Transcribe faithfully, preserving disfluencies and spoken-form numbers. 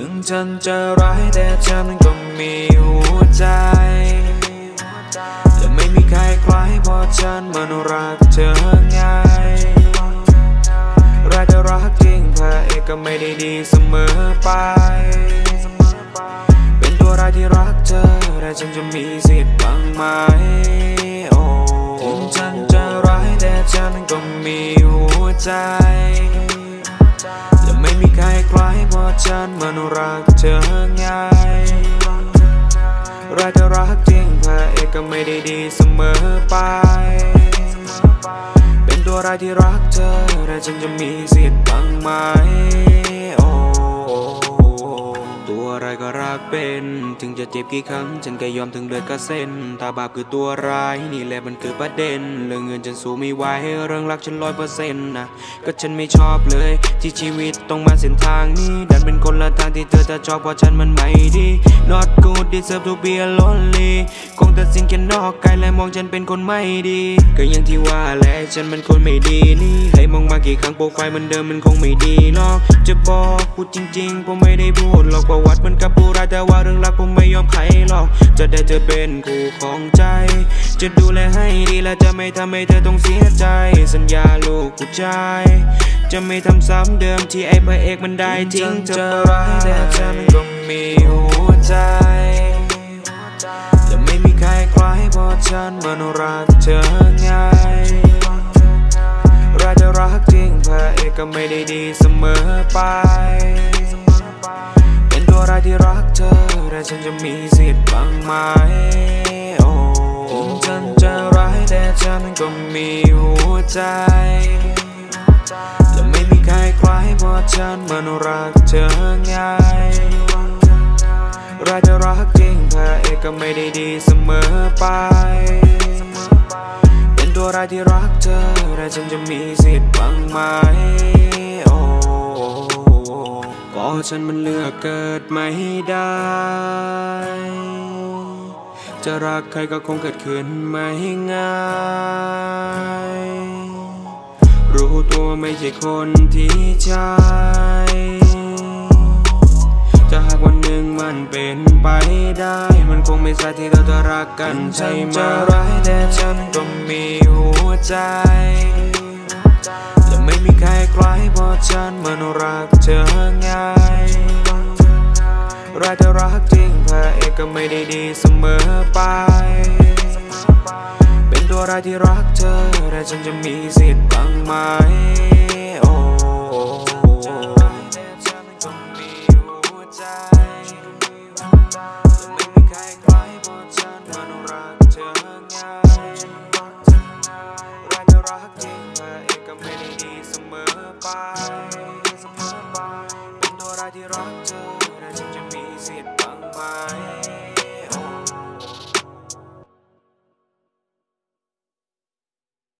ถึงฉันจะร้ายแต่ฉันก็มีหัวใจและไม่มีใครคล้ายเพราะฉันมันรักเธอไงรักจะรักจริงพระเอกก็ไม่ได้ดีเสมอไปเป็นตัวร้ายที่รักเธอแต่ฉันจะมีสิทธิ์บ้างไหมถึงฉันจะร้ายแต่ฉันก็มีหัวใจและไม่มีใครคล้ายเพราะฉันมันรักเธอไงรักจะรักจริงพระเอกก็ไม่ได้ดีเสมอไปเป็นตัวร้ายที่รักเธอแต่ฉันจะมีสิทธิ์บ้างไหมตัวร้ายก็รักเป็นถึงจะเจ็บกี่ครั้งฉันก็ยอมถึงเลือดก็เส้นถ้าบาปคือตัวร้ายนี่แหละมันคือประเด็นเรื่องเงินฉันสู้ไม่ไหวเรื่องรักฉันร้อยเปอร์เซ็นต์นะก็ฉันไม่ชอบเลยที่ชีวิตต้องมาเส้นทางนี้ดันเป็นคนละทางที่เธอจะชอบเพราะฉันมันไม่ดี not good deserve to be lonely คงตัดสินแค่นอกกายและมองฉันเป็นคนไม่ดีก็ยังที่ว่าแหละฉันมันคนไม่ดีนี่ให้มองมากี่ครั้งโปรไฟล์มันเดิมมันคงไม่ดีหรอกจะบอกพูดจริงๆผมไม่ได้พูดหรอกประวัติมันกับผู้ร้ายแต่ว่าเรื่องรักผมไม่ยอมใครหรอกจะได้เธอเป็นคู่ของใจจะดูแลให้ดีและจะไม่ทำให้เธอต้องเสียใจสัญญาลูกผู้ชายจะไม่ทำซ้ำเดิมที่ไอ้พระเอกมันได้ทิ้งเธอไปแต่ฉันก็มีหัวใจและไม่มีใครคล้ายเพราะฉันมันรักเธอไงรักจะรักจริงพระเอกก็ไม่ได้ดีเสมอไปตัวร้ายที่รักเธอแต่ฉันจะมีสิทธิ์บ้างไหมถึงฉันจะร้ายแต่ฉันก็มีหัวใจและไม่มีใครคล้ายเพราะฉันมันรักเธอไงรักจะรักจริงพระเอกก็ไม่ได้ดีเสมอไปเป็นตัวร้ายที่รักเธอแต่ฉันจะมีสิทธิ์บ้างไหมก็ฉันมันเลือกเกิดไม่ได้จะรักใครก็คงเกิดขึ้นไม่ง่ายรู้ตัวไม่ใช่คนที่ใช่จะหากวันหนึ่งมันเป็นไปได้มันคงไม่สายที่เราจะรักกันใช่ไหมจะร้ายแต่ฉันก็มีหัวใจและไม่มีใครคล้ายเพราะฉันมันรักเธอไงรักแต่รักจริงพระเอกก็ไม่ได้ดีเสมอไปเป็นตัวร้ายที่รักเธอแต่ฉันจะมีสิทธิ์บ้างไหมรักจริงพระเอกก็ไม่ได้ดีเสมอไป